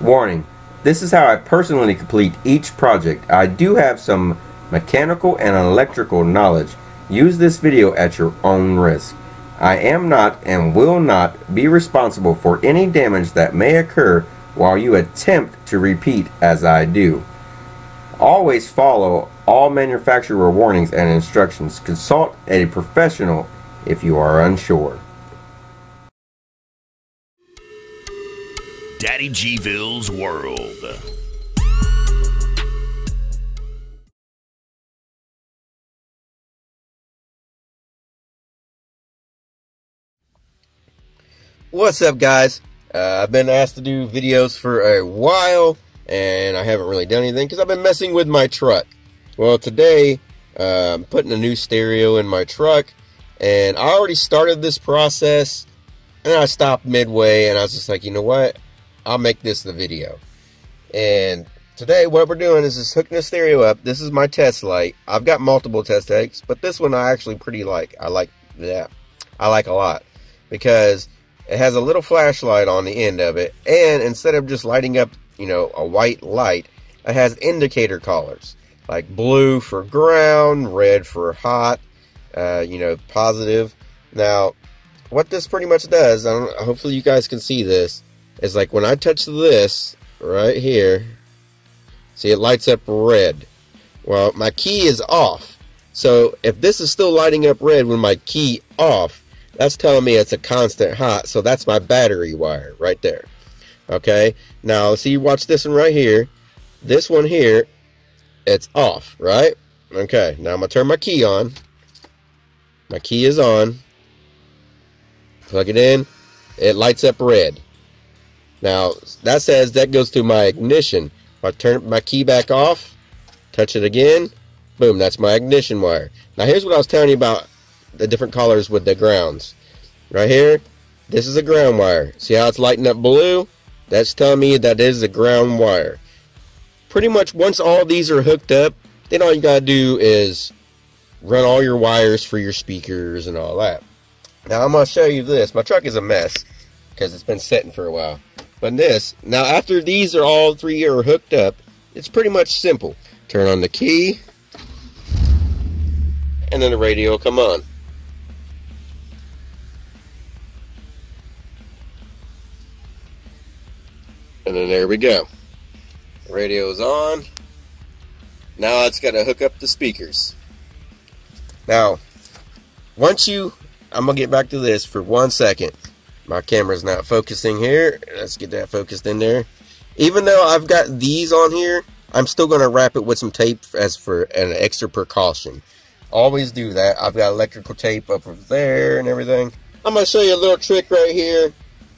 Warning, this is how I personally complete each project. I do have some mechanical and electrical knowledge. Use this video at your own risk. I am not and will not be responsible for any damage that may occur while you attempt to repeat as I do. Always follow all manufacturer warnings and instructions. Consult a professional if you are unsure. DaddyGville's World. What's up, guys? I've been asked to do videos for a while, and I haven't really done anything because I've been messing with my truck. Well, today I'm putting a new stereo in my truck, and I already started this process, and I stopped midway, and I was just like, you know what? I'll make this the video. And today, what we're doing is just hooking the stereo up. This is my test light. I've got multiple test lights, but this one I actually pretty like. I like a lot because it has a little flashlight on the end of it, and instead of just lighting up, you know, a white light, it has indicator colors, like blue for ground, red for hot, you know, positive. Now, what this pretty much does, hopefully you guys can see this, is like when I touch this right here, see, it lights up red. Well, my key is off, so if this is still lighting up red when my key off, that's telling me it's a constant hot, so that's my battery wire right there. Okay, now see, watch this one right here. This one here, it's off, right? Okay, now I'm gonna turn my key on. My key is on. Plug it in, it lights up red. Now that says that goes through my ignition. If I turn my key back off, touch it again, boom, that's my ignition wire. Now here's what I was telling you about the different colors with the grounds. Right here, this is a ground wire. See how it's lighting up blue? That's telling me that is the ground wire. Pretty much once all these are hooked up, then all you gotta do is run all your wires for your speakers and all that. Now I'm gonna show you this. My truck is a mess because it's been sitting for a while. But this, now after these are all three are hooked up, it's pretty much simple. Turn on the key, and then the radio will come on. And then there we go. Radio's on. Now it's got to hook up the speakers. Now, I'm going to get back to this for 1 second. My camera's not focusing here. Let's get that focused in there. Even though I've got these on here, I'm still going to wrap it with some tape as for an extra precaution. Always do that. I've got electrical tape up over there and everything. I'm going to show you a little trick right here.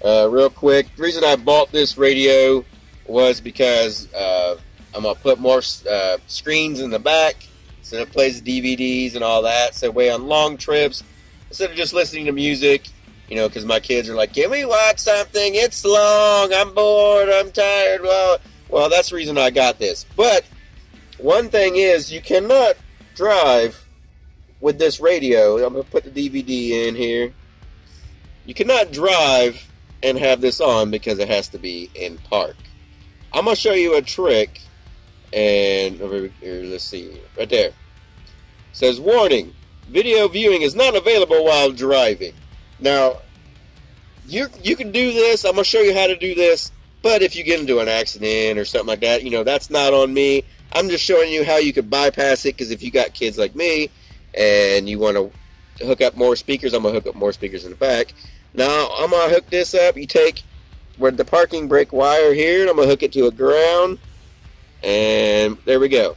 Real quick, the reason I bought this radio was because I'm going to put more screens in the back, so it plays DVDs and all that, so way on long trips, instead of just listening to music, you know, because my kids are like, can we watch something? It's long, I'm bored, I'm tired. Well, that's the reason I got this. But one thing is, you cannot drive with this radio. I'm going to put the DVD in here. You cannot drive and have this on because it has to be in park. I'm going to show you a trick, and over here, let's see, right there. It says, warning, video viewing is not available while driving. Now, you can do this, I'm going to show you how to do this, but if you get into an accident or something like that, you know, that's not on me. I'm just showing you how you could bypass it, because if you got kids like me, and you want to hook up more speakers, I'm going to hook up more speakers in the back. Now, I'm going to hook this up. You take where the parking brake wire here, and I'm going to hook it to a ground. And there we go.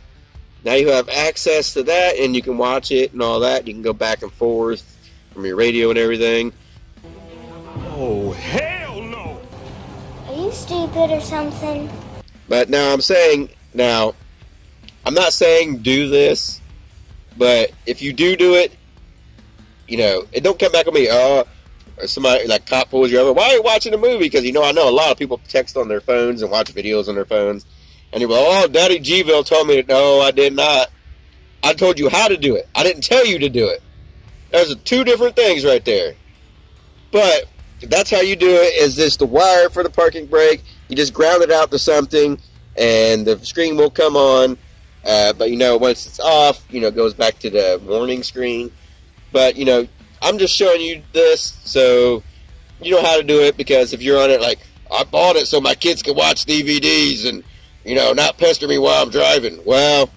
Now you have access to that, and you can watch it and all that. You can go back and forth from your radio and everything. Oh, hell no! Are you stupid or something? But now I'm not saying do this, but if you do it, you know, it don't come back on me. Or somebody like cop pulls you over. Why are you watching a movie? Because, you know, I know a lot of people text on their phones and watch videos on their phones. And you're like, oh, DaddyGville told me to. No, I did not. I told you how to do it. I didn't tell you to do it. There's two different things right there. But that's how you do it. Is this the wire for the parking brake? You just ground it out to something, and the screen will come on. But you know, once it's off, you know, it goes back to the warning screen. But you know, I'm just showing you this so you know how to do it, because if you're on it like, I bought it so my kids can watch DVDs and, you know, not pester me while I'm driving. Well,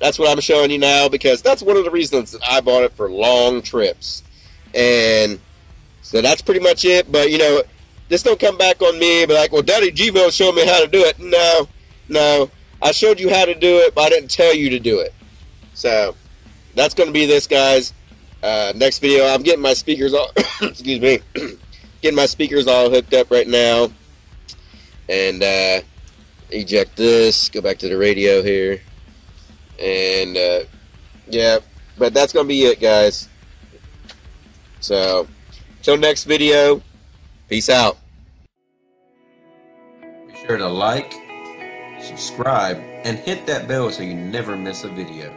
that's what I'm showing you now, because that's one of the reasons that I bought it, for long trips. And so that's pretty much it. But, you know, this don't come back on me and be like, well, DaddyGville showed me how to do it. No, no. I showed you how to do it, but I didn't tell you to do it. So that's going to be this, guys. Next video, I'm getting my speakers all, excuse me, getting my speakers all hooked up right now. And eject this, go back to the radio here. And yeah, but that's going to be it, guys. So till next video, peace out. Be sure to like, subscribe, and hit that bell so you never miss a video.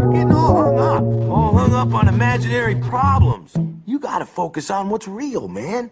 You're getting all hung up on imaginary problems. You gotta focus on what's real, man.